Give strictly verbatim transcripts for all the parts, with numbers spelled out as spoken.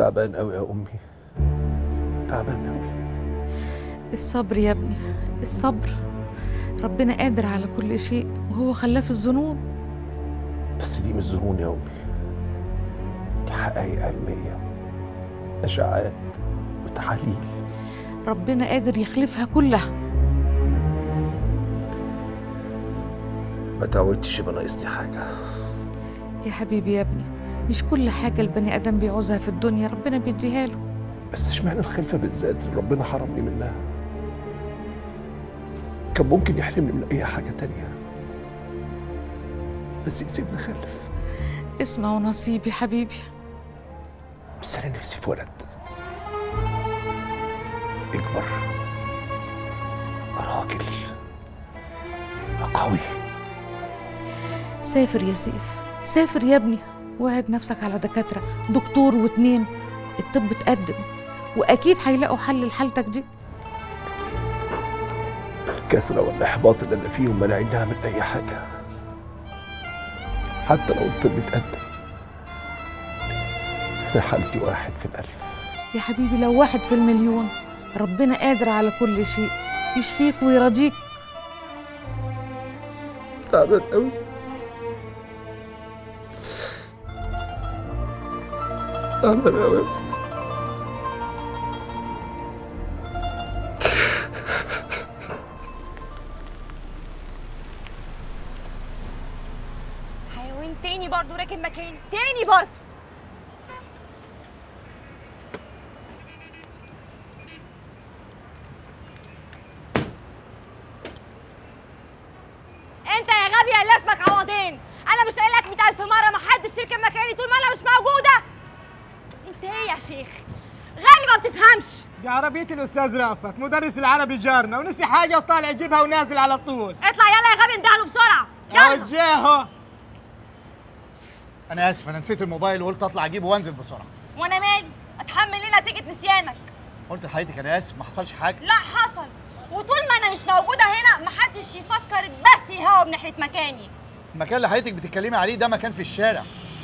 تعبان قوي يا أمي، تعبان قوي. الصبر يا ابني، الصبر. ربنا قادر على كل شيء وهو خلاه في الظنون. بس دي مش ظنون يا أمي، دي حقائق علمية، أشعاعات وتحاليل ربنا قادر يخلفها كلها. ما تعودتش يبقى ناقصني حاجة يا حبيبي يا ابني. مش كل حاجة البني آدم بيعوزها في الدنيا ربنا بيديها له. بس اشمعنى الخلفة بالذات اللي ربنا حرمني منها؟ كان ممكن يحرمني من أي حاجة تانية بس يسيبني خلف. اسمع ونصيبي حبيبي. بس أنا نفسي في ولد يكبر راجل قوي. سافر يا سيف، سافر يا ابني، وعد نفسك على دكاترة، دكتور واتنين. الطب اتقدم وأكيد هيلاقوا حل لحالتك دي. الكسرة والإحباط اللي أنا فيهم مانعيني أعمل أي حاجة حتى لو الطب اتقدم. أنا حالتي واحد في الألف يا حبيبي، لو واحد في المليون ربنا قادر على كل شيء، يشفيك ويرضيك. تعبان قوي. تعبان قوي. حيوان تاني برضه راكب مكاني، تاني برضه. أنا مش قايل لك مية ألف مرة محدش يركب مكاني طول ما أنا مش موجودة؟ أنت إيه يا شيخ؟ غالي ما بتفهمش. دي عربية الأستاذ رأفت مدرس العربي جارنا، ونسي حاجة وطالع يجيبها ونازل على طول. اطلع يلا يا غبي، اندهله بسرعة يلا. وجهه. أنا آسف، أنا نسيت الموبايل وقلت أطلع أجيبه وأنزل بسرعة. وأنا مالي؟ أتحمل ليه نتيجة نسيانك؟ قلت لحضرتك أنا آسف، ما حصلش حاجة. لا حصل، وطول ما أنا مش موجودة هنا محدش يفكر بس يهوى من ناحية مكاني. المكان اللي حضرتك بتتكلمي عليه ده مكان في الشارع،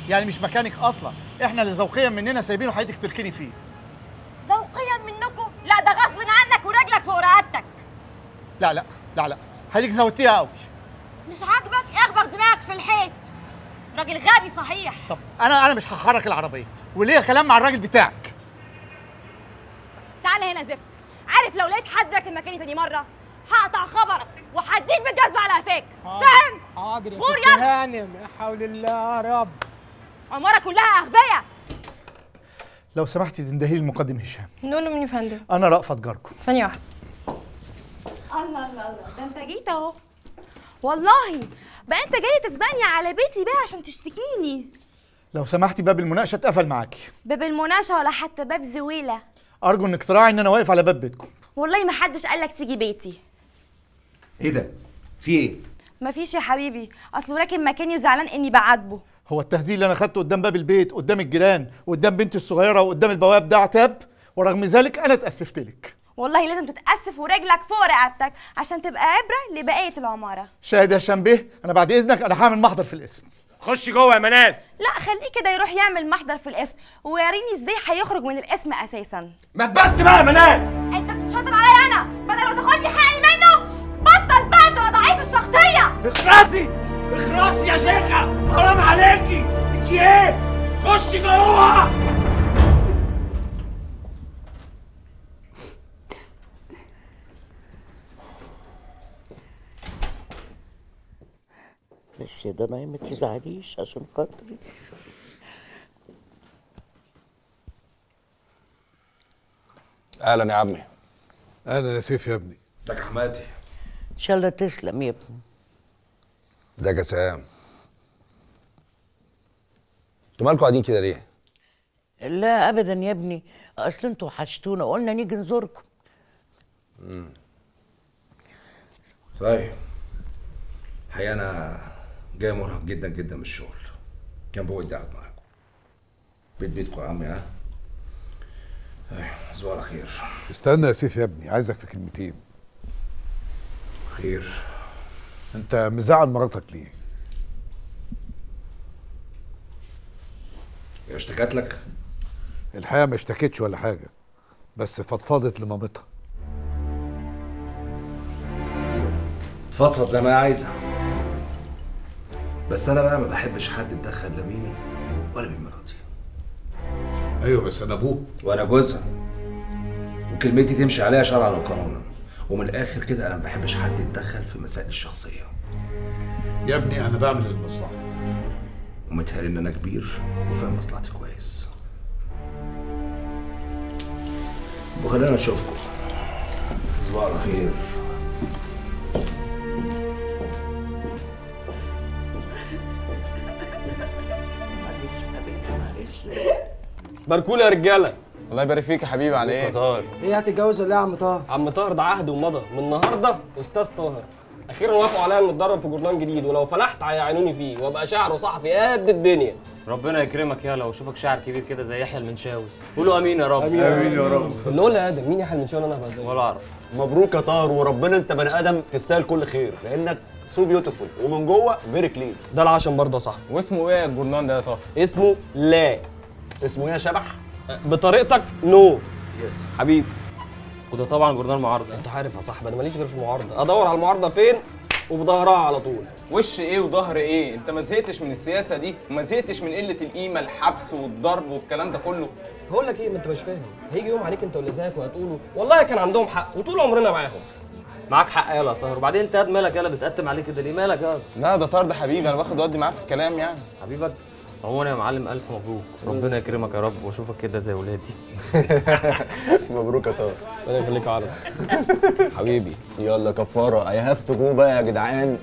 يعني مش مكانك اصلا، احنا اللي ذوقيا مننا سايبينه حضرتك تركني فيه. ذوقيا منكم؟ لا ده غصب عنك ورجلك فوق رقبتك. لا لا لا لا، حضرتك زودتيها قوي. مش عاجبك؟ اخبط دماغك في الحيط. راجل غبي صحيح. طب انا انا مش هحرك العربيه، وليه كلام مع الراجل بتاعك. تعالى هنا زفت، عارف لو لقيت حد راكب مكاني تاني مره هقطع خبرك وهديك بالجزمه على قفاك، فاهم؟ حاضر يا ست هانم، لا حول الله يا رب. عماره كلها اغبياء. لو سمحتي تندهي لي المقدم هشام. نقول له مين يا فندم؟ انا رأفت جاركم. ثانيه واحده. الله الله الله، ده انت جيت اهو. والله بقى انت جاي تسبقني على بيتي بقى عشان تشتكيني. لو سمحتي باب المناقشه اتقفل معاكي. باب المناقشه ولا حتى باب زويله. ارجو انك تراعي ان انا واقف على باب بيتكم. والله ما حدش قال لك تيجي بيتي. ايه ده؟ في ايه؟ مفيش يا حبيبي، اصله راكب مكاني وزعلان اني بعاتبه. هو التهزيل اللي انا خدته قدام باب البيت قدام الجيران وقدام بنتي الصغيره وقدام البواب ده عتاب، ورغم ذلك انا اتاسفت لك. والله لازم تتاسف ورجلك فوق رقبتك عشان تبقى عبره لبقيه العماره. شاهد يا شنبه، انا بعد اذنك انا هعمل محضر في الاسم. خش جوه يا منال. لا خليه كده يروح يعمل محضر في الاسم ويوريني ازاي هيخرج من الاسم اساسا. ما تبص بقى يا منال، انت بتتشاطر عليا انا بدل ما تاخد لي حقي منه. بطل بقى انت ضعيف الشخصيه. اخرسي اخرسي يا شيخه، حرام عليكي. انت ايه؟ خشي جوه. بس يا دنيا ما تزعليش عشان خاطري. اهلا يا عمي. اهلا يا سيف يا ابني. ازيك يا حماتي؟ ان شاء الله تسلم يا ابني. ده جسام. انتوا مالكوا قاعدين كده ليه؟ لا ابدا يا ابني، اصل انتوا وحشتونا وقلنا نيجي نزوركم. امم طيب. الحقيقه انا جاي مرهق جدا جدا من الشغل، كان بودي اقعد معاكم. بيت بيتكم يا عمي. ها؟ ايوه تصبحوا على خير. استنى يا سيف يا ابني، عايزك في كلمتين. خير؟ انت مزعل مراتك ليه؟ هي اشتكت لك؟ الحقيقه ما اشتكتش ولا حاجه، بس فضفضت لمامتها. فضفض زي ما هي عايزه، بس انا بقى ما بحبش حد يتدخل لا بيني ولا بين مراتي. ايوه بس انا ابوه وانا جوزها، وكلمتي تمشي عليها شرعا وقانونا، ومن الاخر كده انا ما بحبش حد يتدخل في مسائلي الشخصيه. يا ابني انا بعمل المصلحه، ومتهيألي ان انا كبير وفاهم مصلحتي كويس. وخلينا نشوفكم صباح الخير. باركوا لي يا رجاله. الله يبارك فيك يا حبيبي. على ايه؟ طاهر ايه هتتجوز ولا ايه يا عم طاهر؟ عم طاهر ده عهد ومضى، من النهارده استاذ طاهر. اخيرا وافقوا عليا ان اتدرب في جورنال جديد، ولو فلحت هيعينوني فيه وابقى شاعر وصحفي قد الدنيا. ربنا يكرمك يالا واشوفك شعر كبير كده زي يحيى المنشاوي. قولوا امين يا رب. امين, أمين يا رب. نقول يا ادم مين يحيى المنشاوي اللي انا هبقى زيه؟ ولا اعرف. مبروك يا طاهر، وربنا انت بني ادم تستاهل كل خير، لانك سو بيوتيفول ومن جوه فيري كلين. ده العشم برضه يا صاحبي. واسمه ايه الجورنال ده يا طاهر؟ اسمه لا. اسمه ايه يا شبح؟ بطريقتك نو. يس حبيبي. وده طبعا جورنال معارضه. انت عارف يا صاحبي انا ماليش غير في المعارضه، ادور على المعارضه فين وفي ظهرها على طول. وش ايه وظهر ايه؟ انت ما زهقتش من السياسه دي؟ ما زهقتش من قله القيمه، الحبس والضرب والكلام ده كله؟ هقول لك ايه، ما انت مش فاهم، هيجي يوم عليك انت ولزاك وهتقولوا والله كان عندهم حق وطول عمرنا معاهم. معاك حق يالا يا طاهر، وبعدين انت قد مالك يالا بتقدم عليك كده ليه؟ مالك يالا؟ لا ده طاهر ده حبيبي، انا باخد وادي معاه في الكلام يعني. حبيبك عموما يا معلم، الف مبروك، ربنا يكرمك يا رب واشوفك كده زي ولادي. مبروك يا طارق. ربنا يخليك يا عرب. حبيبي يلا كفاره، اي هاف تو جو بقى يا جدعان.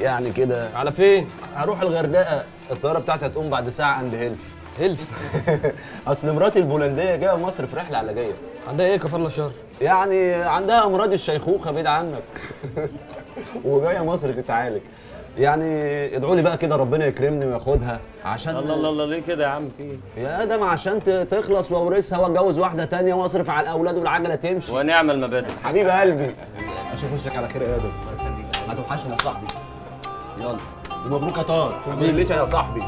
يعني كده على فين؟ هروح الغردقه، الطياره بتاعتي هتقوم بعد ساعه عند هلف. هلف؟ اصل مراتي البولنديه جايه مصر في رحله علاجيه. عندها ايه كفاره الشهر؟ يعني عندها امراض الشيخوخه بعيد عنك. وجايه مصر تتعالج. يعني ادعوا لي بقى كده ربنا يكرمني وياخدها عشان الله. الله الله ليه كده يا عم؟ في يا ادم عشان تخلص واورثها واتجوز واحده تانية واصرف على الاولاد والعجله تمشي ونعمل مبادئ. حبيب قلبي اشوف وشك على خير يا ادم، ما توحشني يا صاحبي. يلا ومبروك يا طارق، كل اللي يا صاحبي.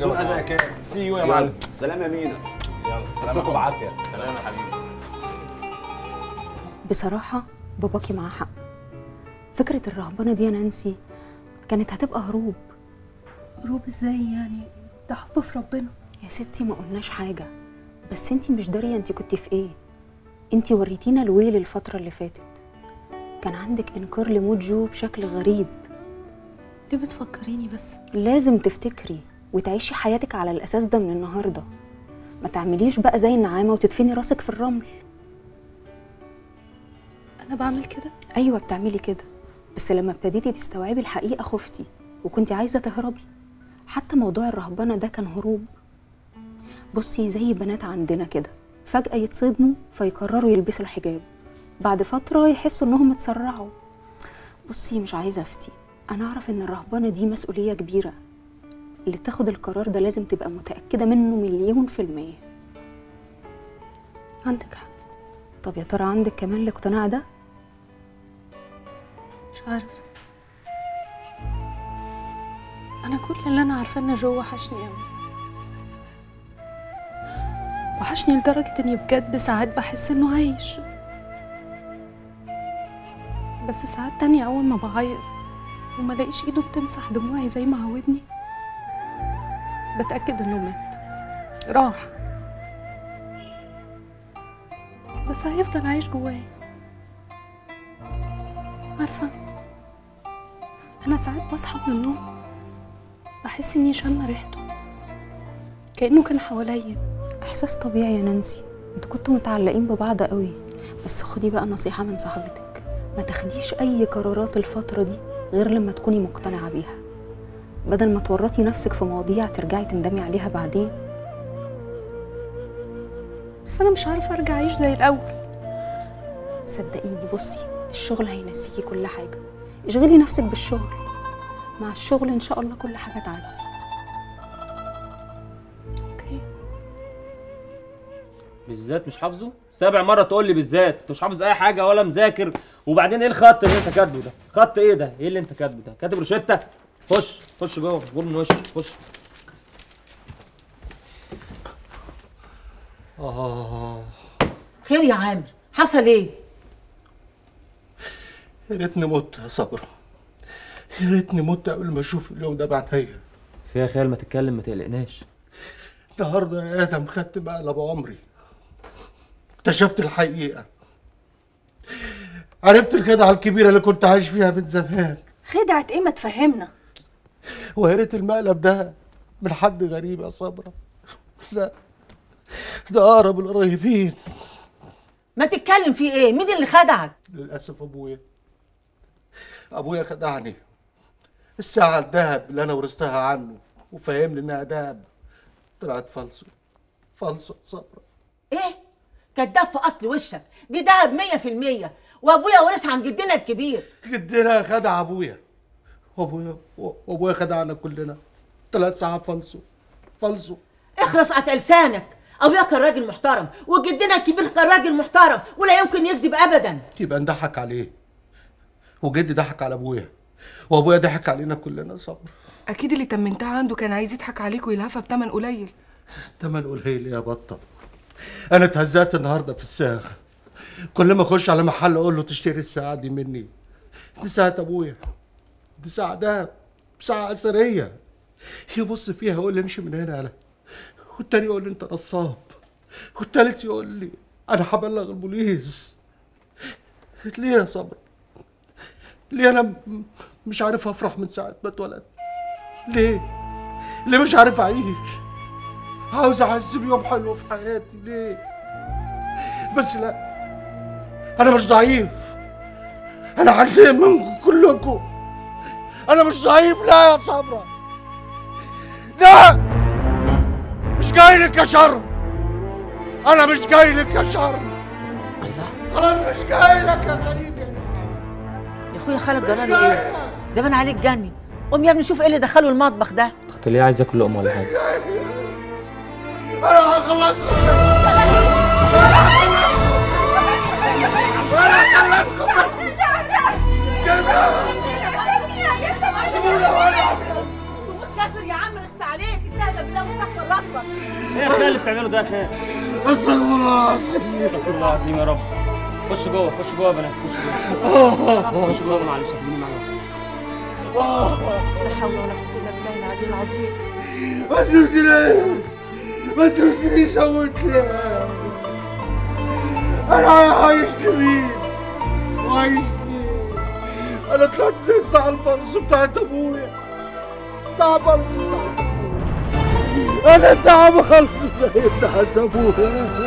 سلام يا كده. سي يو يا معلم. سلام يا مينا. يلا سلامتكم بعافيه. سلام يا حبيبي. بصراحه باباكي معاه حق، فكره الرهبنه دي يا نانسي كانت هتبقى هروب. هروب ازاي يعني؟ ده حب في ربنا يا ستي. ما قلناش حاجه، بس انتي مش داريه انتي كنتي في ايه. انتي وريتينا الويل الفتره اللي فاتت، كان عندك انكار لموت جو بشكل غريب. ليه بتفكريني بس؟ لازم تفتكري وتعيشي حياتك على الاساس ده من النهارده، ما تعمليش بقى زي النعامه وتدفني راسك في الرمل. انا بعمل كده؟ ايوه بتعملي كده، بس لما ابتديتي تستوعبي الحقيقه خفتي وكنتي عايزه تهربي. حتى موضوع الرهبنه ده كان هروب. بصي زي بنات عندنا كده، فجاه يتصدموا فيقرروا يلبسوا الحجاب، بعد فتره يحسوا انهم اتسرعوا. بصي مش عايزه افتي، انا اعرف ان الرهبنه دي مسؤوليه كبيره، اللي تاخد القرار ده لازم تبقى متاكده منه مليون في الميه. عندك حق. طب يا ترى عندك كمان الاقتناع ده؟ مش عارف. انا كل اللي انا عارفه ان جو وحشني قوي، وحشني لدرجه اني بجد ساعات بحس انه عايش، بس ساعات تانية اول ما بعيط وما الاقيش ايده بتمسح دموعي زي ما عودني بتاكد انه مات راح، بس هيفضل عايش جوايا. عارفه أنا ساعات بصحى من النوم بحس إني شامة ريحته كأنه كان حواليا. إحساس طبيعي يا نانسي، أنتوا كنتوا متعلقين ببعض قوي. بس خدي بقى نصيحة من صاحبتك، ما تاخديش أي قرارات الفترة دي غير لما تكوني مقتنعة بيها، بدل ما تورطي نفسك في مواضيع ترجعي تندمي عليها بعدين. بس أنا مش عارفة أرجع أعيش زي الأول. صدقيني بصي الشغل هينسيكي كل حاجة، اشغلي نفسك بالشغل، مع الشغل ان شاء الله كل حاجه تعدي. اوكي. بالذات مش حافظه؟ سابع مره تقول لي بالذات، انت مش حافظ اي حاجه ولا مذاكر، وبعدين ايه الخط اللي انت كاتبه ده؟ خط ايه ده؟ ايه اللي انت كاتبه ده؟ كاتب روشته؟ خش خش جوه، غور من وشك، خش. اه خير يا عامر، حصل ايه؟ يا ريتني مت يا صبرا، يا ريتني مت قبل ما اشوف اليوم ده بعينيا. في يا خيال ما تتكلم ما تقلقناش. النهارده يا ادم خدت مقلب عمري، اكتشفت الحقيقه، عرفت الخدعه الكبيره اللي كنت عايش فيها من زمان. خدعه ايه ما تفهمنا؟ ويا ريت المقلب ده من حد غريب يا صبرا، لا ده اقرب القريبين. ما تتكلم في ايه؟ مين اللي خدعك؟ للاسف ابويا، ابويا خدعني. الساعه الذهب اللي انا ورثتها عنه وفهمني انها ذهب طلعت فالصو. فالصو صبرا. ايه؟ كداب في اصل وشك، دي ذهب مية في المية وابويا ورثها عن جدنا الكبير. جدنا خدع ابويا، وابويا وابويا خدعنا كلنا، طلعت ساعه فالصو. فالصو. اخرس قطع لسانك، ابويا كان راجل محترم وجدنا الكبير كان راجل محترم ولا يمكن يكذب ابدا. يبقى نضحك عليه، وجدي ضحك على ابويا، وابويا ضحك علينا كلنا صبر. اكيد اللي تمنتها عنده كان عايز يضحك عليك ويلهفها بتمن قليل. تمن قليل يا بطه، انا اتهزقت النهارده في الساعه، كل ما اخش على محل اقول له تشتري الساعه دي مني، دي ساعه ابويا، دي ساعه دهب، ساعه اثريه، يبص فيها يقول لي امشي من هنا يالا، والتاني يقول لي انت نصاب، والتالت يقول لي انا هبلغ البوليس. ليه يا صبر؟ ليه انا مش عارف افرح من ساعه ما اتولدت؟ ليه؟ ليه مش عارف اعيش؟ عاوز احس بيوم حلو في حياتي، ليه؟ بس لا، انا مش ضعيف، انا هتضايق منكم كلكم، انا مش ضعيف. لا يا صبرا، لا، مش جاي لك يا شرم، انا مش جاي لك يا شرم، خلاص مش جاي لك يا خليل. يا اخويا خالد جرالي ايه؟ ده بان عليك جني. قوم يا ابني شوف ايه اللي دخله المطبخ ده. اختي ليه عايزه اكل لقمه ولا حاجه؟ انا هخلصكم، انا هخلصكم، انا هخلصكم، كافر يا عم اخس عليك، استهدى بالله واستغفر ربك. ايه يا خالد اللي بتعمله ده يا خالد؟ استغفر الله العظيم، استغفر الله العظيم يا رب. خش جوه، خش جوه يا بنات، خش جوه، خش جوه، معلش سيبيني معاكم. لا حول ولا قوة الا بالله العلي العظيم. ما سبتنيش، ما سبتنيش، اموتني انا، عايشت مين؟ وعايشني انا، طلعت زي الساعة الفرصة بتاعت ابويا، ساعة فرصة بتاعت ابويا، انا ساعة فرصة زي بتاعت ابويا.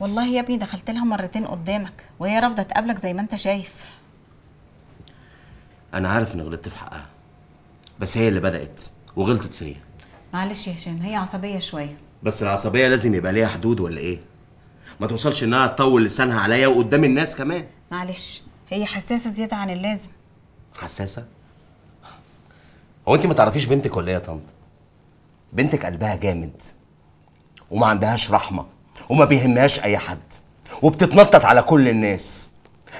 والله يا ابني دخلت لها مرتين قدامك وهي رافضة تقابلك زي ما أنت شايف. أنا عارف إني غلطت في حقها، بس هي اللي بدأت وغلطت فيا. معلش يا هشام، هي عصبية شوية. بس العصبية لازم يبقى ليها حدود ولا إيه؟ ما توصلش إنها تطول لسانها عليا وقدام الناس كمان. معلش، هي حساسة زيادة عن اللازم. حساسة؟ هو أنت ما تعرفيش بنتك ولا إيه يا طنط؟ بنتك قلبها جامد، وما عندهاش رحمة، وما بيهمهاش أي حد، وبتتنطط على كل الناس،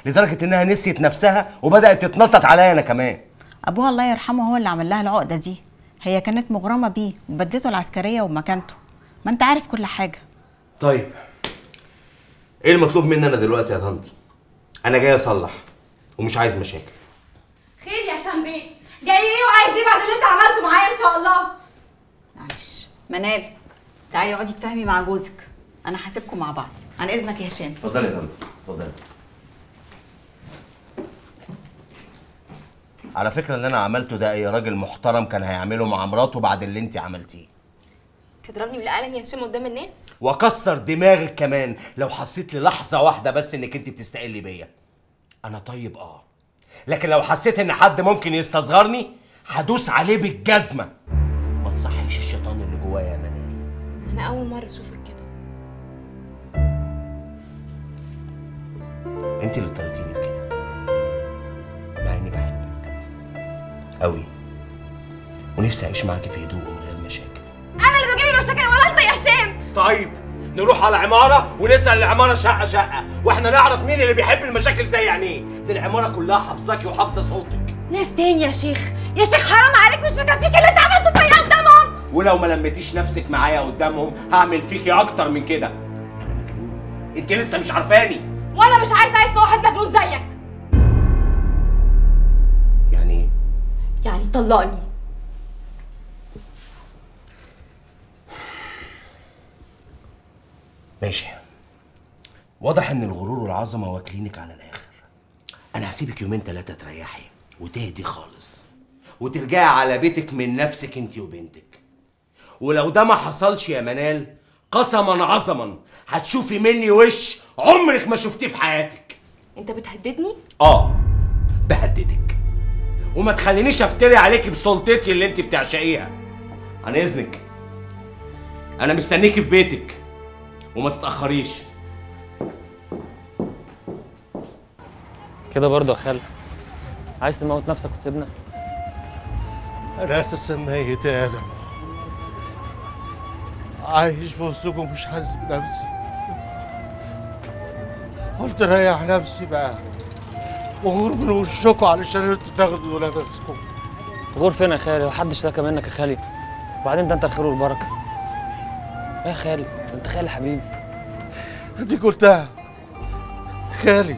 لدرجه انها نسيت نفسها وبدات تتنطط عليا انا كمان. ابوها الله يرحمه هو اللي عمل لها العقده دي، هي كانت مغرمه بيه وبدلته العسكريه ومكانته، ما انت عارف كل حاجه. طيب ايه المطلوب مني انا دلوقتي يا طنط؟ انا جاي اصلح ومش عايز مشاكل. خير يا هشام بيه، جاي ايه وعايز ايه بعد اللي انت عملته معايا؟ ان شاء الله. معلش منال، تعالي اقعدي اتفاهمي مع جوزك، انا هسيبكم مع بعض. عن اذنك يا هشام. اتفضلي يا طنط، اتفضلي. على فكرة اللي أنا عملته ده أي راجل محترم كان هيعمله مع مراته بعد اللي أنت عملتيه. تضربني بالقلم يا هشام قدام الناس؟ وأكسر دماغك كمان لو حسيت للحظة واحدة بس إنك أنت بتستقلي بيا. أنا طيب أه، لكن لو حسيت إن حد ممكن يستصغرني هدوس عليه بالجزمة. ما تصحيش الشيطان اللي جوايا يا منال، أنا أول مرة أشوفك كده. أنت اللي اضطريتيني بكده، مع إني بحبك أوي ونفسي أعيش معاكي في هدوء ومن غير مشاكل. أنا اللي بجيب المشاكل ولا أنت يا هشام؟ طيب نروح على عمارة ونسأل العمارة شقة شقة، وإحنا نعرف مين اللي بيحب المشاكل زي عينيه، دي العمارة كلها حافظاكي وحافظة صوتك. ناس تاني يا شيخ، يا شيخ حرام عليك، مش مكفيك اللي أنت عملته فيا قدامهم. ولو ما لميتيش نفسك معايا قدامهم هعمل فيكي أكتر من كده. أنا مجنون، أنت لسه مش عارفاني. وأنا مش عايزة أعيش مع واحد مجنون زيك. يعني إيه؟ يعني طلقني. ماشي، واضح ان الغرور والعظمه واكلينك على الاخر. انا هسيبك يومين ثلاثه تريحي وتهدي خالص وترجعي على بيتك من نفسك انت وبنتك. ولو ده ما حصلش يا منال، قسما عظما هتشوفي مني وش عمرك ما شفتيه في حياتك. انت بتهددني؟ اه بهددك، وما تخلينيش افتري عليكي بسلطتي اللي انت بتعشقيها. عن اذنك انا مستنيكي في بيتك وما تتأخريش. كده برضه يا خال؟ عايز تموت نفسك وتسيبنا؟ أنا أساسا ميت يا آدم، عايش في وسطكم ومش حاسس بنفسي. قلت ريح نفسي بقى وغور من وشكم علشان انتوا تاخدوا نفسكم. غور فين يا خالي؟ وحد اشتكى منك يا خالي، وبعدين ده أنت الخير والبركة. يا خالي انت خالي حبيبي، دي قلتها خالي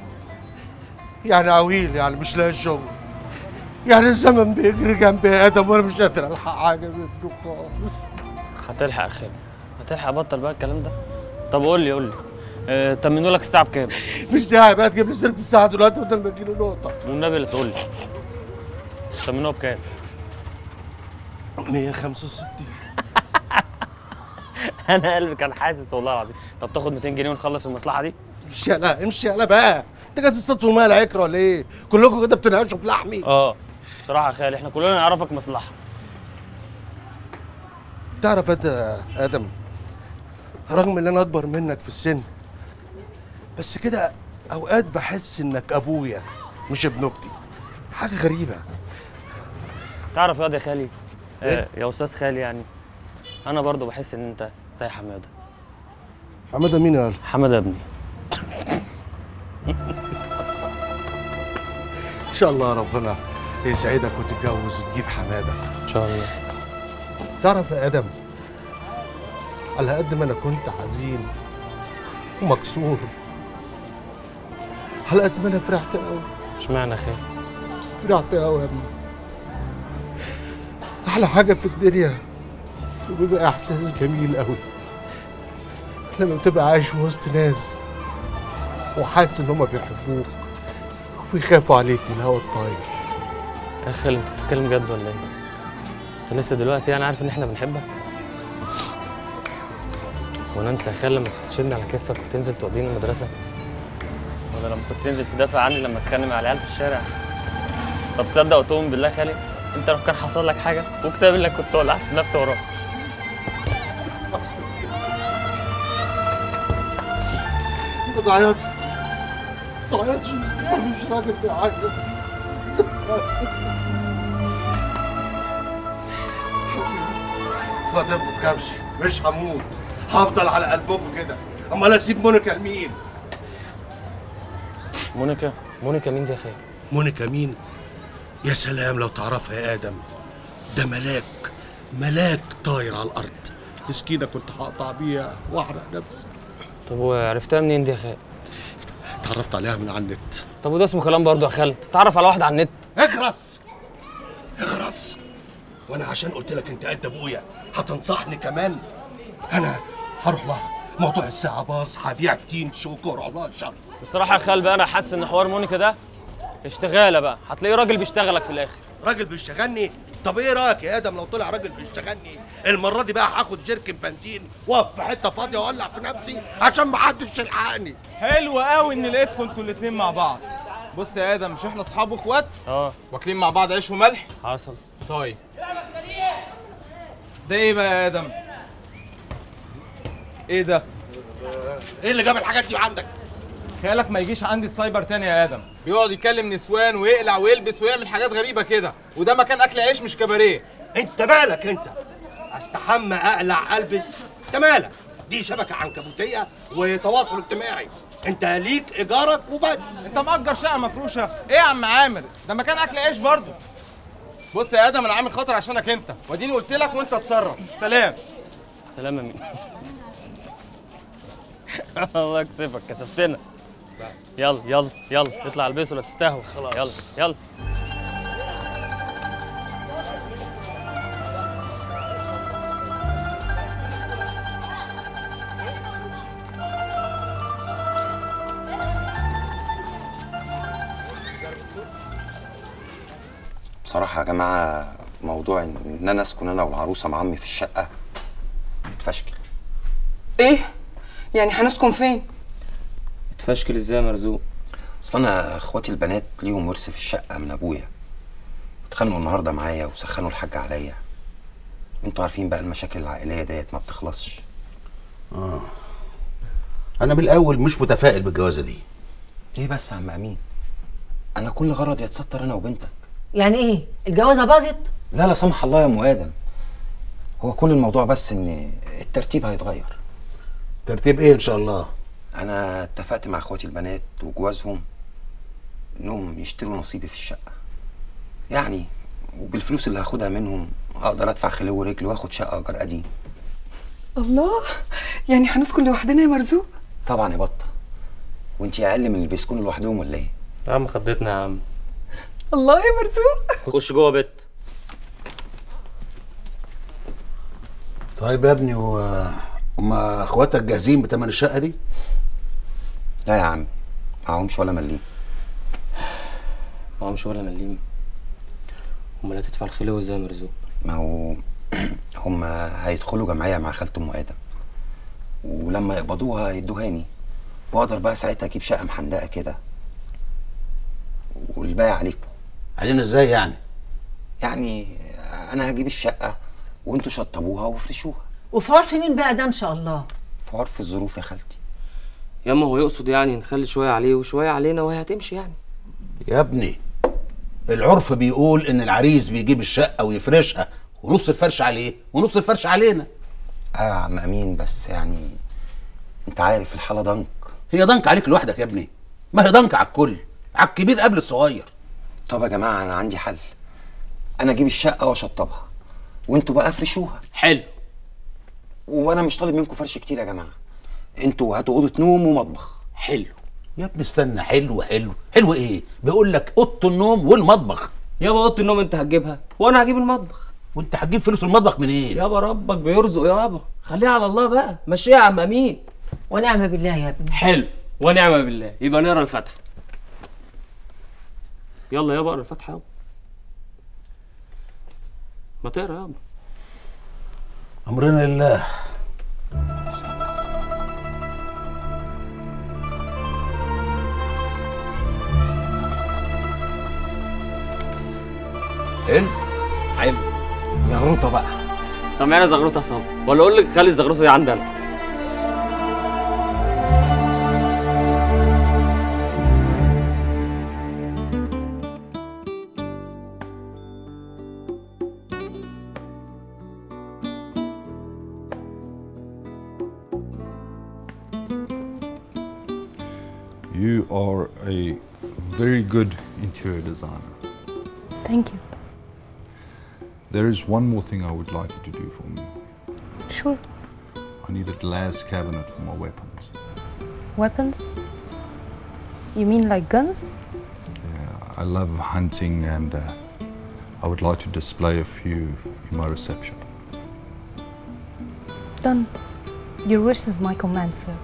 يعني عويل، يعني مش لاقي شغل، يعني الزمن بيجري جنبي يا ادم وانا مش قادر الحق حاجه منه خالص. هتلحق يا خالي هتلحق، بطل بقى الكلام ده. طب قول لي قول لي اه طمنوا لك الساعه بكام؟ مش داعي بقى تجيب لي سيره الساعه دلوقتي بدل ما تجيلي نقطه. والنبي اللي تقول لي طمنوها بكام؟ مية وخمسة وستين. أنا قلبي كان حاسس والله العظيم. طب تاخد ميتين جنيه ونخلص المصلحة دي؟ امشي يالا امشي يالا بقى، أنت جاي تستطفوا مال عكرة ولا إيه؟ كلكم كده بتناقشوا في لحمي. أه بصراحة يا خالي إحنا كلنا نعرفك مصلحة. تعرف أنت آدم، رغم إن أنا أكبر منك في السن، بس كده أوقات بحس إنك أبويا مش ابن أختي، حاجة غريبة. تعرف ياض يا خالي، إيه؟ يا أستاذ خالي، يعني أنا برضه بحس إن أنت زي حمادة. حمادة مين يا قال؟ حمادة ابني. إن شاء الله ربنا يسعدك وتتجوز وتجيب حمادة. إن شاء الله. تعرف يا آدم، على قد ما أنا كنت حزين ومكسور، على قد ما أنا فرحت أوي. إشمعنى خير؟ فرحت أوي يا ابني. أحلى حاجة في الدنيا وبيبقى احساس جميل قوي لما بتبقى عايش وسط ناس وحاسس ان هم بيحبوك وبيخافوا عليك من الهوا الطاير. يا اخي انت بتتكلم جد ولا ايه؟ انت لسه دلوقتي انا عارف ان احنا بنحبك؟ وانا انسى يا خال لما كنت تشيلني على كتفك وتنزل توديني المدرسه؟ ولا لما كنت تنزل تدافع عني لما اتخانق مع العيال في الشارع؟ طب تصدق وتؤمن بالله يا خالي انت لو كان حصل لك حاجه وكتاب اللي كنت ولعت في نفسي وراه. ما تعيطش ما تعيطش، مفيش راجل بيعيط. خاطر ما تخافش، مش هموت، هفضل على قلبكم كده. امال اسيب مونيكا لمين؟ مونيكا؟ مونيكا مين دي يا خالد؟ مونيكا مين؟ يا سلام لو تعرفها يا آدم، ده ملاك، ملاك طاير على الأرض، مسكينة كنت هقطع بيها وأحرق نفسي. طب وعرفتها منين دي يا خال؟ اتعرفت عليها من على النت. طب وده اسمه كلام برضه يا خال، تتعرف على واحد على النت؟ اخرس اخرس، وأنا عشان قلت لك أنت قد أبويا هتنصحني كمان؟ أنا هروح لها، موضوع الساعة باص، هبيع تين شوكور عباشر. بصراحة يا خال بقى أنا حاسس إن حوار مونيكا ده اشتغاله بقى، هتلاقيه راجل بيشتغلك في الاخر. راجل بيشتغلني؟ طب ايه رايك يا ادم لو طلع راجل بيشتغلني؟ المره دي بقى هاخد جيركن بنزين واقف في حته فاضيه واولع في نفسي عشان محدش يلحقني. حلو قوي ان لقيتكم انتوا الاثنين مع بعض. بص يا ادم، مش احنا اصحاب واخوات؟ اه واكلين مع بعض عيش وملح؟ حصل. طيب ده ايه بقى يا ادم؟ ايه ده؟ ايه اللي جاب الحاجات دي عندك؟ خيالك ما يجيش عندي السايبر تاني يا ادم، بيقعد يتكلم نسوان ويقلع ويلبس ويعمل حاجات غريبه كده، وده مكان اكل عيش مش كباريه. انت مالك انت؟ استحمى اقلع البس، انت مالك؟ دي شبكه عنكبوتيه وتواصل اجتماعي، انت ليك ايجارك وبس. انت مأجر شقه مفروشه؟ ايه يا عم عامر؟ ده مكان اكل عيش برضه. بص يا ادم انا عامل خطر عشانك انت، واديني قلت لك وانت اتصرف. سلام. سلام يا مين؟ الله يكسفك، كسفتنا. يلا يلا يلا اطلع البسه ولا تستهوى. خلاص يلا يلا. بصراحة يا جماعة موضوع ان انا اسكن انا والعروسة مع عمي في الشقة اتفشكل. ايه؟ يعني هنسكن فين؟ اتفشكل ازاي يا مرزوق؟ اصل انا اخواتي البنات ليهم ورث في الشقة من ابويا. اتخانقوا النهارده معايا وسخنوا الحاج عليا. انتوا عارفين بقى المشاكل العائلية ديت ما بتخلصش. اه. أنا بالأول مش متفائل بالجوازة دي. ليه بس يا عم أمين؟ أنا كل غرضي اتستر أنا وبنتك. يعني ايه؟ الجوازه باظت؟ لا لا سمح الله يا ام ادم. هو كل الموضوع بس ان الترتيب هيتغير. ترتيب ايه ان شاء الله؟ انا اتفقت مع اخواتي البنات وجوازهم انهم يشتروا نصيبي في الشقه. يعني وبالفلوس اللي هاخدها منهم اقدر ادفع خلو رجل واخد شقه ايجار قديم. الله، يعني هنسكن لوحدنا يا مرزوق؟ طبعا يا بطه. وانت اقل من اللي بيسكنوا لوحدهم ولا ايه؟ يا عم خضتنا يا عم. الله يا مرزوق. خش جوه بيت. طيب يا ابني، وما اخواتك جاهزين بتمن الشقه دي؟ لا يا عم معهمش ولا مليم. معهمش ولا مليم؟ امال هتدفع الخلوه ازاي يا مرزوق؟ ما هو هم هيدخلوا جمعيه مع خالته ام ادم، ولما يقبضوها يدوهاني واقدر بقى ساعتها اجيب شقه محندقه كده والباقي عليكم. علينا ازاي يعني؟ يعني انا هجيب الشقه وانتوا شطبوها وافرشوها. وفي عرف مين بقى ده ان شاء الله؟ في عرف الظروف يا خالتي. ياما هو يقصد يعني نخلي شويه عليه وشويه علينا وهي هتمشي يعني؟ يا ابني العرف بيقول ان العريس بيجيب الشقه ويفرشها ونص الفرش عليه ونص الفرش علينا. اه يا عم امين، بس يعني انت عارف الحاله ضنك. هي ضنك عليك لوحدك يا ابني، ما هي ضنك على الكل، على الكبير قبل الصغير. طب يا جماعه انا عندي حل، انا اجيب الشقه واشطبها وانتوا بقى افرشوها. حلو. وانا مش طالب منكم فرش كتير يا جماعه، انتوا هاتوا اوضه نوم ومطبخ. حلو يا ابني استنى. حلو حلو حلو ايه؟ بيقول لك اوضه النوم والمطبخ. يابا اوضه النوم انت هتجيبها وانا هجيب المطبخ. وانت هتجيب فلوس المطبخ منين؟ إيه؟ يابا ربك بيرزق يابا، خليها على الله بقى. مشيها يا عم امين. ونعم بالله يا ابني. حلو ونعم بالله. يبقى نقرا الفاتحه. يلا يابا اقرا الفاتحه. يابا ما تقرا يابا. امرنا لله. بسم الله. حلو حلو. زغروطه بقى، سامعنا زغروطه يا صبري؟ ولا اقول لك خلي الزغروطه دي عندي انا. You are a very good interior designer. Thank you. There is one more thing I would like you to do for me. Sure. I need a glass cabinet for my weapons. Weapons? You mean like guns? Yeah, I love hunting and uh, I would like to display a few in my reception. Done. Your wish is my command, sir.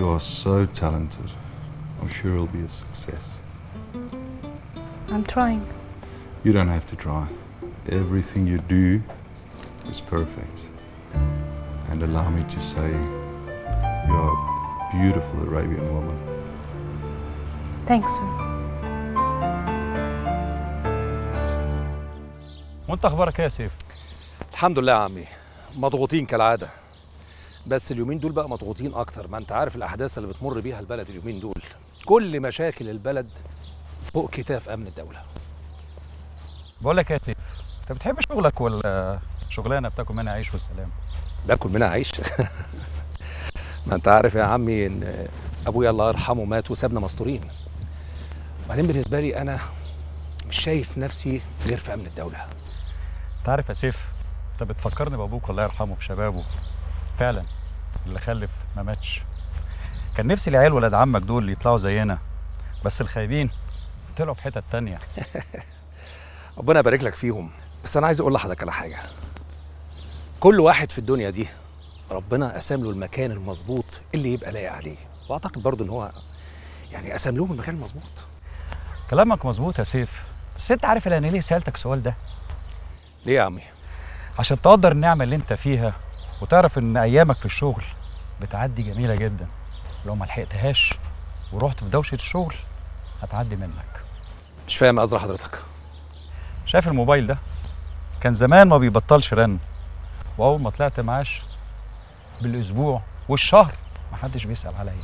You are so talented. I'm sure it'll be a success. I'm trying. You don't have to try. Everything you do is perfect. And allow me to say, you are a beautiful Arabian woman. Thanks, sir. وانت اخبارك ايه يا سيف؟ الحمد لله يا عمي، مضغوطين كالعادة. بس اليومين دول بقى مضغوطين اكتر، ما انت عارف الاحداث اللي بتمر بيها البلد اليومين دول. كل مشاكل البلد فوق كتاف امن الدوله. بقول لك يا سيف، انت بتحب شغلك ولا شغلانه بتاكل منها عيش والسلام؟ باكل منها عيش. ما انت عارف يا عمي ان ابويا الله يرحمه مات وسابنا مستورين. وبعدين بالنسبه لي انا مش شايف نفسي غير في امن الدوله. انت عارف يا سيف، انت بتفكرني بابوك الله يرحمه في شبابه. فعلا اللي خلف ما ماتش. كان نفسي العيال ولاد عمك دول يطلعوا زينا، بس الخايبين طلعوا في حتة تانية. ربنا يبارك لك فيهم. بس انا عايز اقول لحضرتك على حاجه، كل واحد في الدنيا دي ربنا قسم له المكان المظبوط اللي يبقى لايق عليه، واعتقد برضه ان هو يعني قسم لهم المكان المظبوط. كلامك مظبوط يا سيف، بس انت عارف انا ليه سالتك السؤال ده؟ ليه يا عمي؟ عشان تقدر النعمه اللي انت فيها، وتعرف ان ايامك في الشغل بتعدي جميله جدا، ولو ما لحقتهاش ورحت في دوشه الشغل هتعدي منك. مش فاهم قصدي حضرتك. شايف الموبايل ده؟ كان زمان ما بيبطلش رن، واول ما طلعت معاش بالاسبوع والشهر محدش بيسال عليا.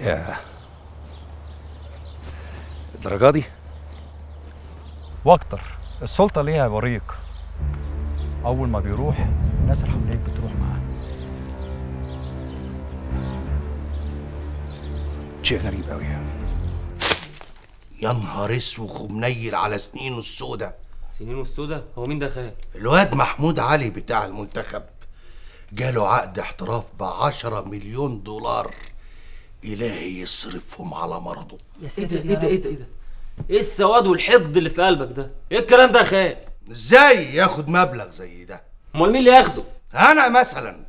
ياه، الدرجه دي؟ واكتر. السلطه ليها بريق، اول ما بيروح الناس اللي حواليك بتروح معاه. شيء غريب قوي. يا نهار اسوخ ومنيل على سنينه السودا. سنينه السودا؟ هو مين ده يا خال؟ الواد محمود علي بتاع المنتخب، جاله عقد احتراف ب عشرة مليون دولار. الهي يصرفهم على مرضه. يا سيدي ايه ده ايه ده ايه ده؟ ايه السواد والحقد اللي في قلبك ده؟ ايه الكلام ده يا خال؟ ازاي ياخد مبلغ زي ده؟ امال مين اللي ياخده؟ انا مثلا،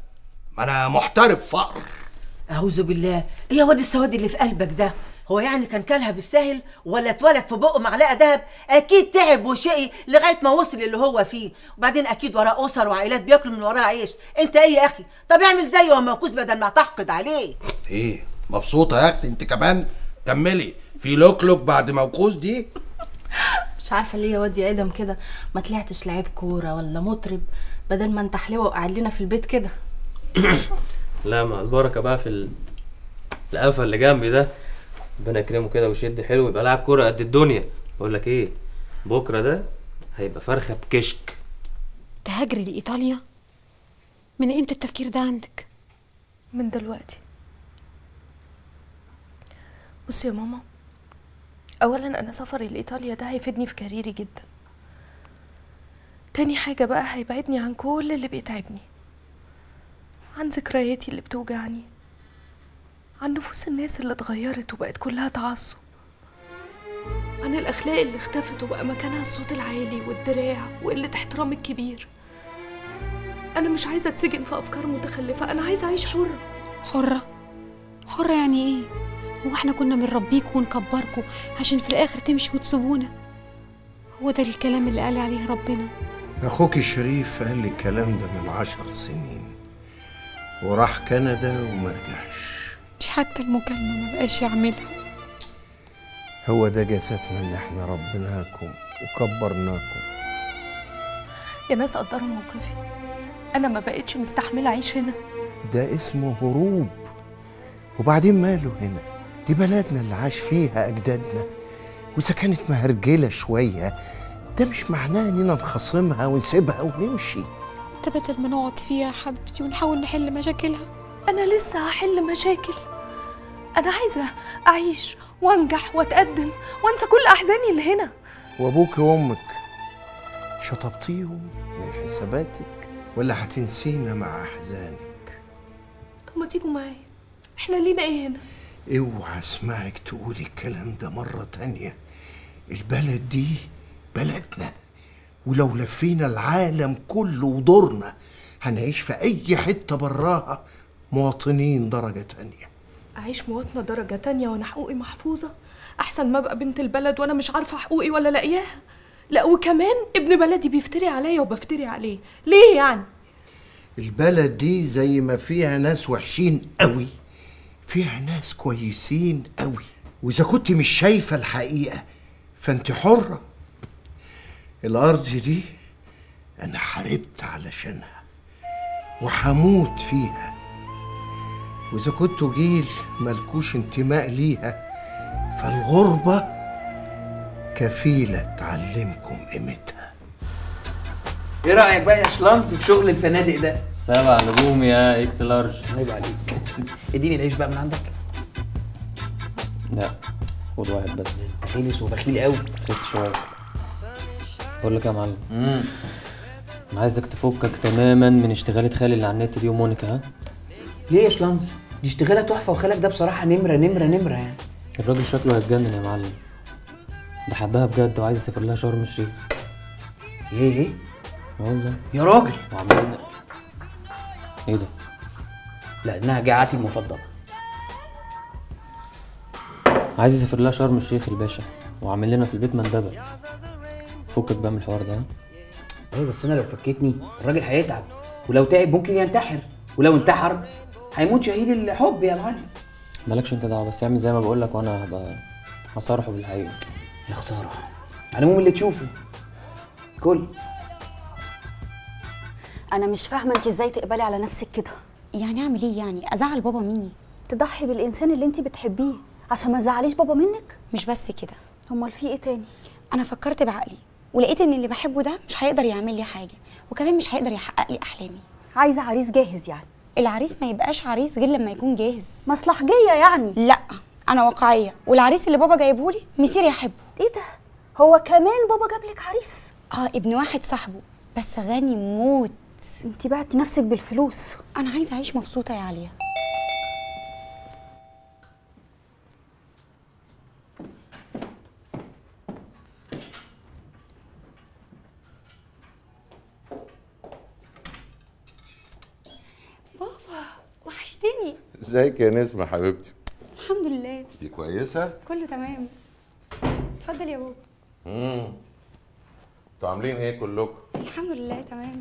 ما انا محترف فقر. اعوذ بالله، ايه يا واد السواد اللي في قلبك ده؟ هو يعني كان كلها بالسهل ولا اتولد في بقه معلقه دهب؟ اكيد تعب وشقي لغايه ما وصل اللي هو فيه، وبعدين اكيد وراه اسر وعائلات بياكلوا من وراها عيش. انت ايه يا اخي؟ طب اعمل زيه يا موكوس بدل ما تحقد عليه. ايه مبسوطه يا اختي انت كمان؟ كملي في لوكلوك بعد موكوس دي. مش عارفه ليه يا واد يا ادم كده ما طلعتش لعيب كوره ولا مطرب، بدل ما انت حلوه وقاعد لنا في البيت كده. لا مع البركه بقى في القفا اللي جنبي ده، ربنا يكرمه كده ويشد حلو يبقى لاعب كوره قد الدنيا. بقول لك ايه، بكره ده هيبقى فرخه بكشك. تهاجر لايطاليا؟ من امتى التفكير ده عندك؟ من دلوقتي. بصي يا ماما، اولا انا سفري لايطاليا ده هيفيدني في كاريري جدا. تاني حاجه بقى هيبعدني عن كل اللي بيتعبني، عن ذكرياتي اللي بتوجعني، عن نفوس الناس اللي اتغيرت وبقت كلها تعصب، عن الاخلاق اللي اختفت وبقى مكانها الصوت العالي والدراع وقله احترام الكبير. انا مش عايزه اتسجن في افكار متخلفه، انا عايزه اعيش حره. حره؟ حره يعني ايه؟ هو احنا كنا بنربيكوا ونكبركوا عشان في الاخر تمشوا وتسيبونا؟ هو ده الكلام اللي قال عليه ربنا؟ اخوك الشريف قال لي الكلام ده من عشر سنين وراح كندا وما رجعش. حتى المكالمة ما بقاش يعملها. هو ده جسدنا ان احنا ربناكم وكبرناكم. يا ناس قدروا موقفي، انا ما بقتش مستحمله اعيش هنا. ده اسمه هروب. وبعدين ماله هنا؟ دي بلدنا اللي عاش فيها اجدادنا، واذا كانت مهرجله شويه ده مش معناه اننا نخاصمها ونسيبها ونمشي. ده بدل ما نقعد فيها يا حبيبتي ونحاول نحل مشاكلها. انا لسه هحل مشاكل، أنا عايزة أعيش وأنجح وأتقدم وأنسى كل أحزاني اللي هنا. وأبوك وأمك شطبتيهم من حساباتك ولا هتنسينا مع أحزانك؟ طب ما تيجوا معايا، إحنا لينا إيه هنا؟ أوعى أسمعك تقولي الكلام ده مرة تانية. البلد دي بلدنا، ولو لفينا العالم كله ودورنا هنعيش في أي حتة براها مواطنين درجة تانية. أعيش مواطنة درجة تانية وأنا حقوقي محفوظة؟ أحسن ما أبقى بنت البلد وأنا مش عارفة حقوقي ولا لاقياها. لا وكمان ابن بلدي بيفتري عليا وبفتري عليه، ليه يعني؟ البلد دي زي ما فيها ناس وحشين قوي فيها ناس كويسين قوي، وإذا كنت مش شايفة الحقيقة فأنت حرة. الأرض دي أنا حاربت علشانها وحموت فيها، وإذا كنتوا جيل ملكوش انتماء ليها فالغربة كفيلة تعلمكم قيمتها. ايه رأيك بقى يا شلانز بشغل الفنادق ده؟ سبع نجوم يا اكس لارج. عيب عليك. اديني العيش بقى من عندك. لا خد واحد بس. خلص وبخيل قوي. خلص شوية. بقول لك يا معلم. امم أنا عايزك تفكك تماما من اشتغالة خالي اللي على النت دي ومونيكا. ها؟ ليه يا شلانز؟ دي اشتغالة تحفة، وخالك ده بصراحة نمرة نمرة نمرة يعني. الراجل شكله هيتجنن يا معلم. ده حبها بجد وعايز يسافر لها شرم الشيخ. ايه ايه؟ والله يا راجل. وعملنا ايه ده؟ لانها جعتي المفضله. عايز يسافر لها شرم الشيخ الباشا، وعامل لنا في البيت مندبه. فكك بقى من الحوار ده. ايوه بس انا لو فكتني الراجل هيتعب، ولو تعب ممكن ينتحر، ولو انتحر هيموت شهيد الحب يا معلم. مالكش انت دعوه، بس اعمل زي ما بقول لك وانا هبقى هصارحه بالحقيقه. يا خساره. على العموم اللي تشوفه كل. أنا مش فاهمة أنت إزاي تقبلي على نفسك كده؟ يعني أعمل إيه يعني؟ أزعل بابا مني؟ تضحي بالإنسان اللي أنت بتحبيه عشان ما تزعليش بابا منك؟ مش بس كده. أمال في إيه تاني؟ أنا فكرت بعقلي ولقيت إن اللي بحبه ده مش هيقدر يعمل لي حاجة، وكمان مش هيقدر يحقق لي أحلامي. عايزة عريس جاهز يعني؟ العريس ما يبقاش عريس غير لما يكون جاهز. مصلحجية يعني؟ لأ، أنا واقعية، والعريس اللي بابا جايبه لي مصيري أحبه. إيه ده؟ هو كمان بابا جاب لك عريس؟ آه، ابن واحد صاحبه، بس غني موت. انتي بعتي نفسك بالفلوس. انا عايزه اعيش مبسوطه يا عليا. بابا وحشتني. ازيك يا نسمه حبيبتي؟ الحمد لله. انتي كويسه؟ كله تمام. اتفضل يا بابا. امم انتوا عاملين ايه كلكم؟ الحمد لله تمام.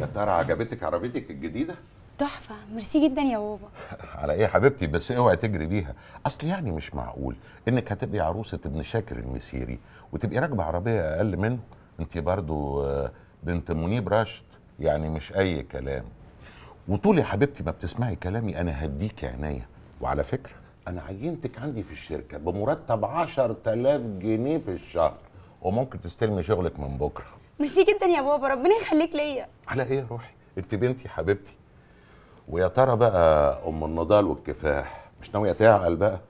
يا ترى عجبتك عربيتك الجديدة؟ تحفة، ميرسي جدا يا بابا. على ايه يا حبيبتي؟ بس اوعي تجري بيها، اصل يعني مش معقول انك هتبقي عروسة ابن شاكر المسيري وتبقي راكبة عربية اقل منه، انت برضو بنت منيب راشد، يعني مش اي كلام. وطول يا حبيبتي ما بتسمعي كلامي انا هديك عينيا، وعلى فكرة انا عينتك عندي في الشركة بمرتب عشرة آلاف جنيه في الشهر، وممكن تستلمي شغلك من بكرة. ميرسي جدا يا بابا، ربنا يخليك ليا. على ايه يا روحي؟ انت بنتي حبيبتي. ويا ترى بقى ام النضال والكفاح مش ناويه تعقل بقى؟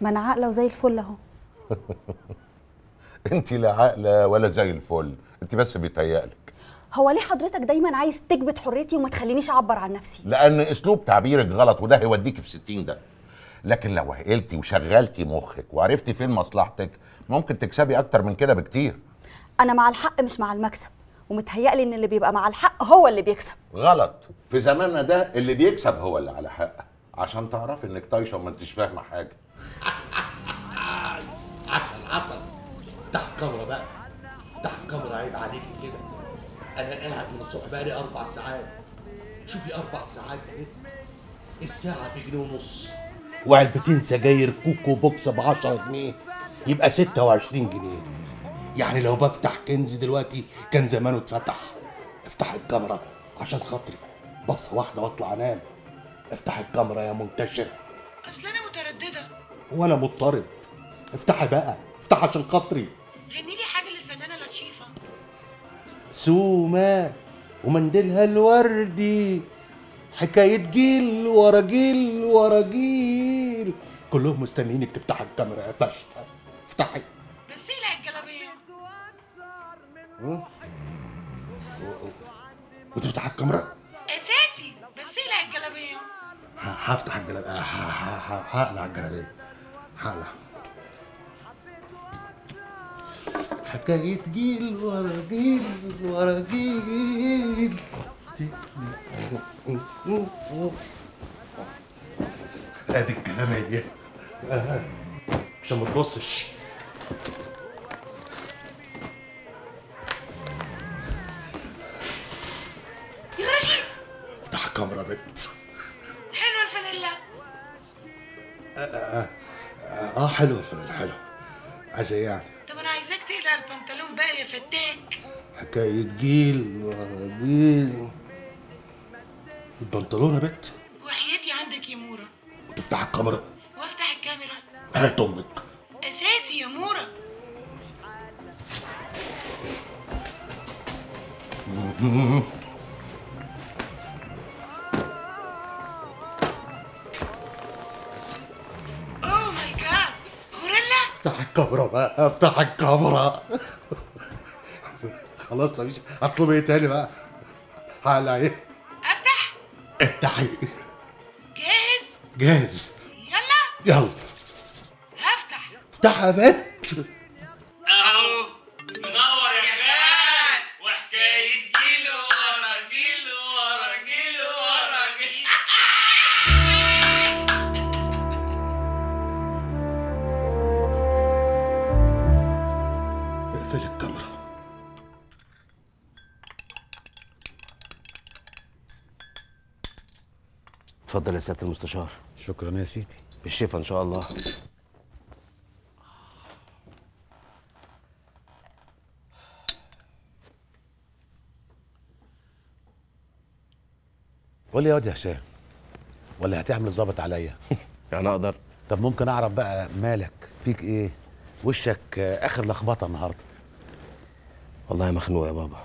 ما انا عاقله وزي الفل اهو. انت لا عاقله ولا زي الفل، انت بس بيتهيألك. هو ليه حضرتك دايما عايز تكبت حريتي وما تخلينيش اعبر عن نفسي؟ لان اسلوب تعبيرك غلط، وده هيوديكي في ستين ده. لكن لو عقلتي وشغلتي مخك وعرفتي فين مصلحتك ممكن تكسبي اكتر من كده بكتير. أنا مع الحق مش مع المكسب، ومتهيألي إن اللي بيبقى مع الحق هو اللي بيكسب. غلط، في زماننا ده اللي بيكسب هو اللي على حق، عشان تعرف إنك طايشة وما أنتش فاهمة حاجة. عسل عسل، افتح الكاميرا بقى، افتح الكاميرا، عيب عليكي كده. أنا قاعد من الصبح بقالي أربع ساعات، شوفي أربع ساعات نت، الساعة بجنيه ونص، وعلبتين سجاير كوكو بوكس ب عشرة جنيه، يبقى ستة وعشرين جنيه. يعني لو بفتح كنز دلوقتي كان زمانه اتفتح. افتح الكاميرا عشان خاطري، بصه واحده واطلع انام. افتح الكاميرا يا منتشر. اصل انا متردده. وانا مضطرب. افتحي بقى، افتح عشان خاطري. غني لي حاجه للفنانه لطيفه. سوما ومنديلها الوردي، حكايه جيل ورا جيل ورا جيل، كلهم مستنيينك تفتح الكاميرا يا فاشله. افتحي. وتفتح الكاميرا؟ اساسي، بس اقلع الجلابيه. هفتح الجلابيه، هقلع الجلابيه، هقلع. حكايه جيل ورا جيل ورا جيل. ادي الجلابيه عشان ما تبصش. كاميرا بت حلوه الفانيلا. اه اه, آه حلوه الفانيلا، حلوه. عايزه يعني؟ طب انا عايزاك تقلع لا البنطلون بقى يفتاك. حكاية جيل وعرابيل. البنطلون يا بت. وحياتي عندك يا مورا. وتفتح الكاميرا؟ وافتح الكاميرا. هات امك. اساسي يا مورا. افتح الكاميرا بقى، افتح الكاميرا. خلاص مفيش، هطلب ايه تاني بقى؟ هقلع ايه؟ افتح؟ افتحي. جاهز؟ جاهز. يلا؟ يلا. هفتح. افتح يا بت. اهو منور يا خال، وحكاية جيل ورا جيل ورا جيل ورا جيل. اقفل الكاميرا. اتفضل يا سيادة المستشار. شكرا يا سيدي. بالشفا ان شاء الله. قول لي يا واد يا هشام، ولا هتعمل الظابط عليا؟ يعني اقدر. طب ممكن اعرف بقى مالك؟ فيك ايه؟ وشك اخر لخبطه النهارده. والله مخنوق يا بابا.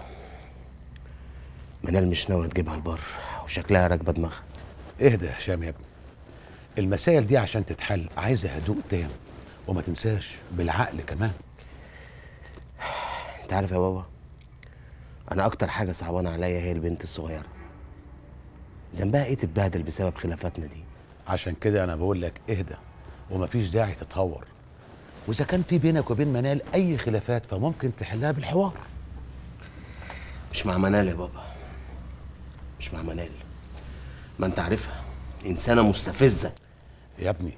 منال مش ناوي تجيبها البر، وشكلها راكبه دماغها. اهدى يا هشام يا ابني، المسائل دي عشان تتحل عايزه هدوء تام، وما تنساش بالعقل كمان. انت عارف يا بابا، انا اكتر حاجه صعبانه عليا هي البنت الصغيره. ذنبها ايه تتبهدل بسبب خلافاتنا دي؟ عشان كده انا بقول لك اهدى، ومفيش داعي تتهور. واذا كان في بينك وبين منال اي خلافات فممكن تحلها بالحوار. مش مع منال يا بابا، مش مع منال. ما انت عارفها انسانه مستفزه. يا ابني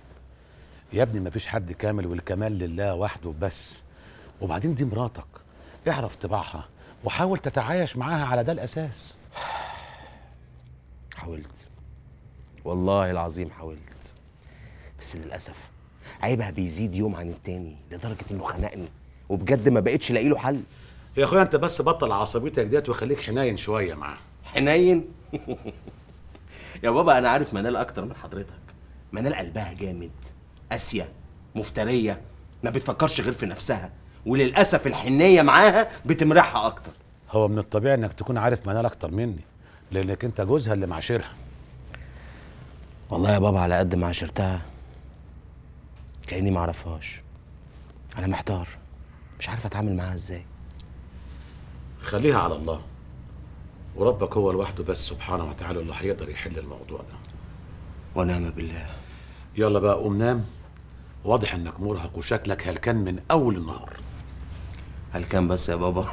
يا ابني مفيش حد كامل، والكمال لله وحده بس. وبعدين دي مراتك، اعرف طباعها وحاول تتعايش معاها على ده الاساس. حاولت والله العظيم حاولت، بس للاسف عيبها بيزيد يوم عن التاني لدرجه انه خنقني، وبجد ما بقتش لاقي له حل. يا اخويا انت بس بطل عصبيتك ديت وخليك حنين شويه معاه. حنين؟ يا بابا انا عارف منال اكتر من حضرتك. منال قلبها جامد، قاسيه، مفتريه، ما بتفكرش غير في نفسها، وللاسف الحنيه معاها بتمرحها اكتر. هو من الطبيعي انك تكون عارف منال اكتر مني، لانك انت جوزها اللي معاشرها. والله يا بابا على قد ما عاشرتها كاني ما اعرفهاش. انا محتار، مش عارف اتعامل معاها ازاي. خليها على الله، وربك هو لوحده بس سبحانه وتعالى اللي هيقدر يحل الموضوع ده. ونعم بالله. يلا بقى قوم نام، واضح انك مرهق وشكلك هلكان من اول النهار. هلكان بس يا بابا،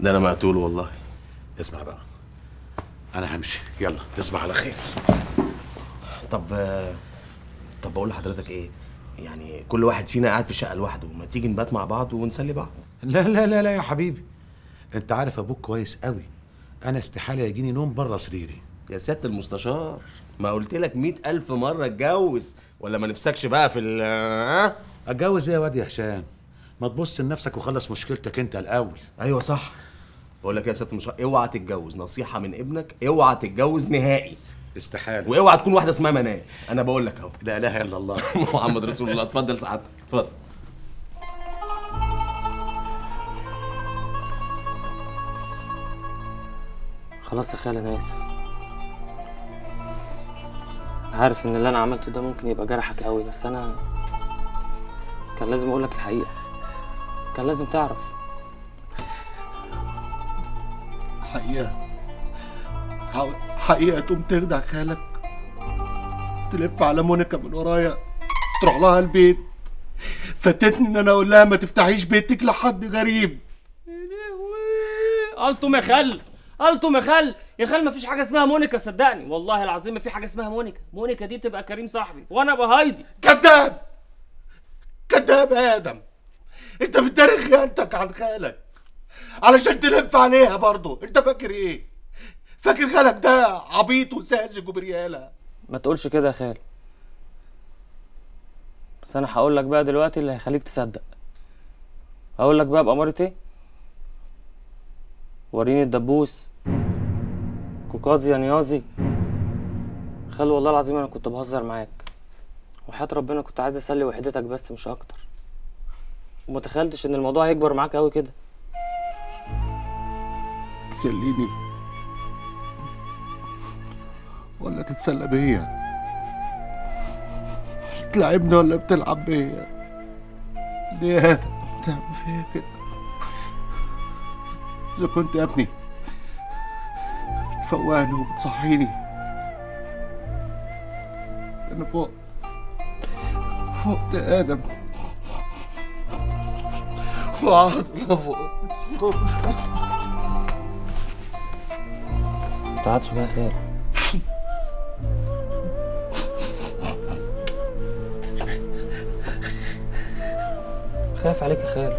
ده انا مقتول والله. اسمع بقى، انا همشي، يلا تصبح على خير. طب طب بقول لحضرتك ايه، يعني كل واحد فينا قاعد في شقه لوحده، ما تيجي نبات مع بعض ونسلي بعض؟ لا لا لا لا يا حبيبي، انت عارف ابوك كويس قوي، انا استحاله يجيني نوم بره سريري. يا سياده المستشار ما قلت لك مئة الف مره اتجوز، ولا ما نفسكش بقى في ال ها؟ اتجوز ايه يا واد يا هشام؟ ما تبص لنفسك وخلص مشكلتك انت الاول. ايوه صح، بقول لك يا سياده المستشار اوعى تتجوز، نصيحه من ابنك، اوعى تتجوز نهائي. استحاله. واوعى تكون واحده اسمها منال، انا بقول لك اهو. لا اله الا الله محمد رسول الله. اتفضل سعادتك، اتفضل. خلاص يا خالد، انا اسف. عارف ان اللي انا عملته ده ممكن يبقى جرحك قوي، بس انا كان لازم اقول لك الحقيقه، كان لازم تعرف. حقيقه حقيقه تقوم تخدع خالك، تلف على مونيكا من ورايا، تروح لها البيت، فاتتني ان انا اقول لها ما تفتحيش بيتك لحد غريب. يا لهوي. قلتم يا خال، قلتم يا خال. يا خال مفيش حاجه اسمها مونيكا، صدقني والله العظيم مفيش حاجه اسمها مونيكا. مونيكا دي تبقى كريم صاحبي وانا بهايدي. كذاب كذاب يا ادم، انت بتداري خيانتك عن خالك علشان تلف عليها برضه. انت فاكر ايه؟ فاكر خالك ده عبيط وساذج وبرياله؟ ما تقولش كده يا خال، بس انا هقول لك بقى دلوقتي اللي هيخليك تصدق. اقول لك بقى بأمارة ايه؟ وريني الدبوس، كوكازي يا نيازي. خلو والله العظيم انا كنت بهزر معاك، وحياة ربنا كنت عايز اسلي وحدتك بس مش اكتر، وما تخيلتش ان الموضوع هيكبر معاك قوي كده. تسليني ولا تتسلى بيا؟ بتلعبني ولا بتلعب بيا؟ ليه يا ادم بتعمل فيا كده؟ اذا كنت يا ابني بتفوقني وبتصحيني، انا فوق فوقت يا ادم، وقعت فوق فوق. ما تقعدش بقى خير. خايف عليك يا خال.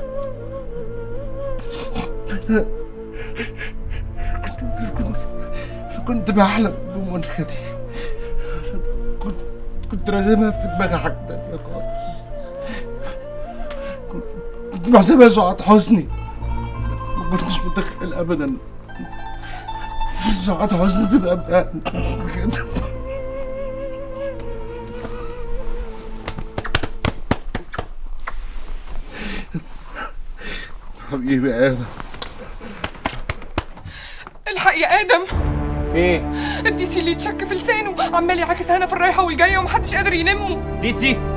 انا كنت كنت بحلم بمنخة دي، كنت كنت راسمها في دماغي حاجة تانية خالص، كنت كنت بحسبها سعاد حسني، ما كنتش متخيل أبدا سعاد حسني تبقى بقى كده. حبيبي يا ادم، الحق يا ادم. في الدي سي اللي اتشك في لسانه عمال يعاكس هنا في الرايحه والجايه ومحدش قادر يلمه. دي سي